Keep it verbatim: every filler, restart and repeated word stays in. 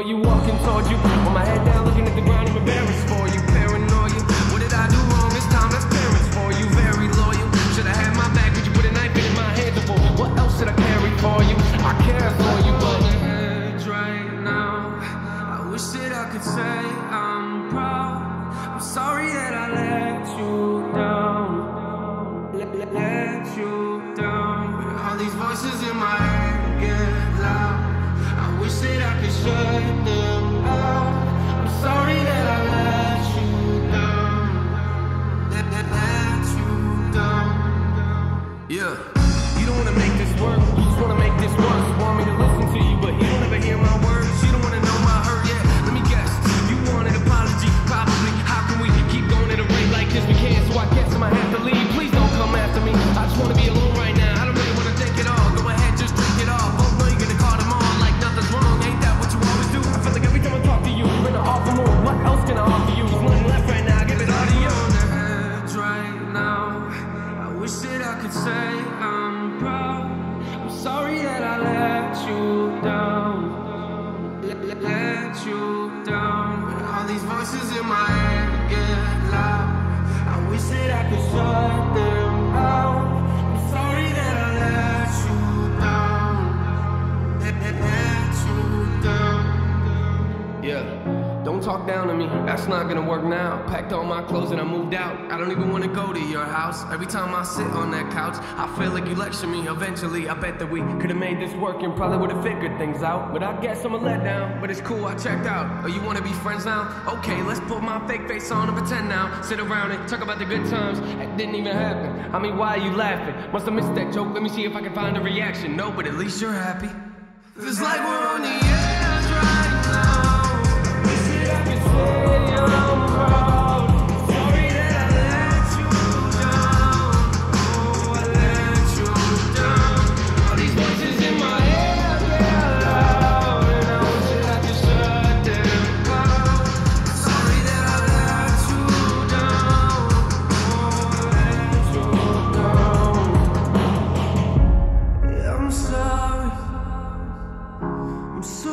ignore you, walking toward you, with my head down, looking at the ground, I'm embarrassed for you, paranoia, what did I do wrong this time, that's parents for you, very loyal, should I have my back, would you put a knife in my hand before, what else did I carry for you, I care for you, but my head right now, I wish that I could say I'm proud, I'm sorry that I let you down, let, let you down, all these voices in my head get loud, I wish that I could shut them out. I'm sorry that I let you down. That that let you down. Yeah. You don't wanna make this work. You just wanna make this worse. Want me to listen to you, but you don't ever hear my words. You don't wanna know my hurt yet. Let me guess. You want an apology, probably. How can we keep going at a rate like this? We can't, so I guess I might have to leave. Please don't come after me. I just wanna be alone right now. I don't really wanna take it all. Go ahead, just drink it all. Oh no, you're gonna call them all. Wrong, ain't that what you always do? I feel like every time I talk to you, you're in an awful mood. What else can I offer you? There's nothing left right now, I give it all to you. On the edge right now, I wish that I could say I'm proud. I'm sorry that I let you down. Let, let, let you down. When all these voices in my head get loud, I wish that I could shut them out. I'm sorry that I let you down. Let, let, let Yeah, don't talk down to me, that's not gonna work now. Packed all my clothes and I moved out. I don't even wanna go to your house. Every time I sit on that couch, I feel like you lecture me. Eventually, I bet that we could've made this work and probably would've figured things out. But I guess I'm a letdown, but it's cool, I checked out. Oh, you wanna be friends now? Okay, let's put my fake face on and pretend now. Sit around and talk about the good times. It didn't even happen, I mean, why are you laughing? Must have missed that joke, let me see if I can find a reaction. No, but at least you're happy. It's like we're on the edge right now. We sit up and say I'm proud. Sorry that I let you down. Oh, I let you down. All these voices in my head get loud, and I wish that I could shut them out. Sorry that I let you down. Oh, I let you down. Yeah, I'm sorry. I'm sorry.